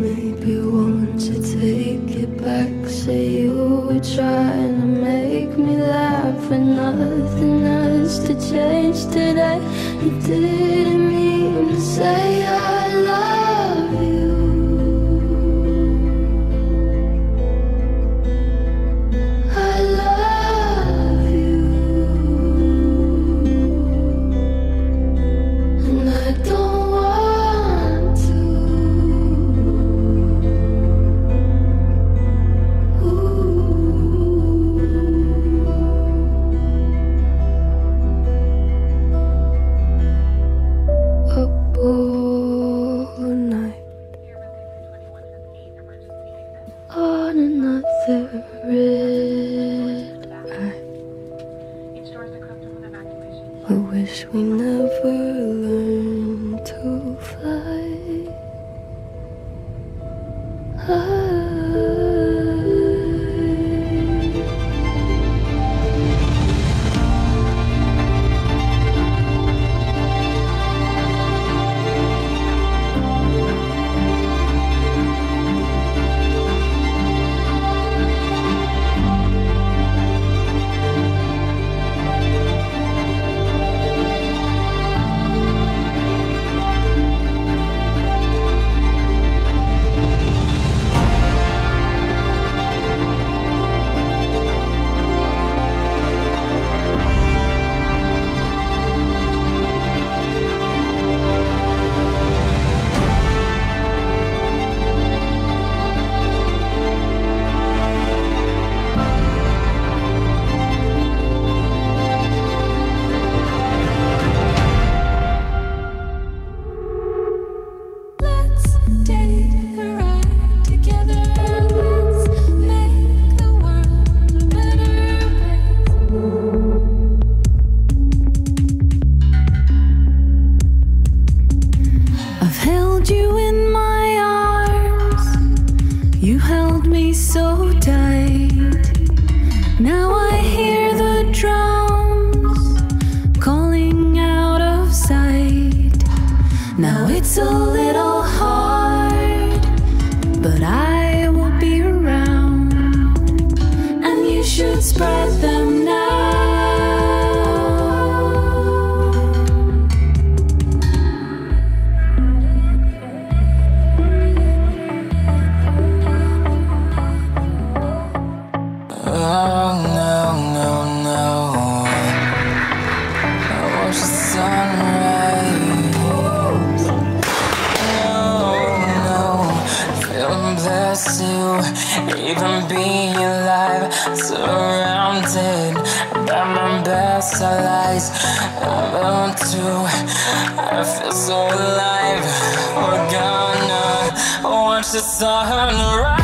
Maybe want to take it back. Say you were trying to make me laugh, and nothing else to change today. You didn't mean to say I love you. I love you, and I don't. On another red eye, I wish we never learned to fly. So tight. Now I hear the drums calling out of sight. Now it's a little hard, but I will be around, and you should spread them now. Even being alive, surrounded by my best allies. I love to, I feel so alive. We're gonna watch the sunrise.